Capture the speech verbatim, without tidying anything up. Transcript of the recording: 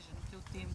seja, no teu tempo.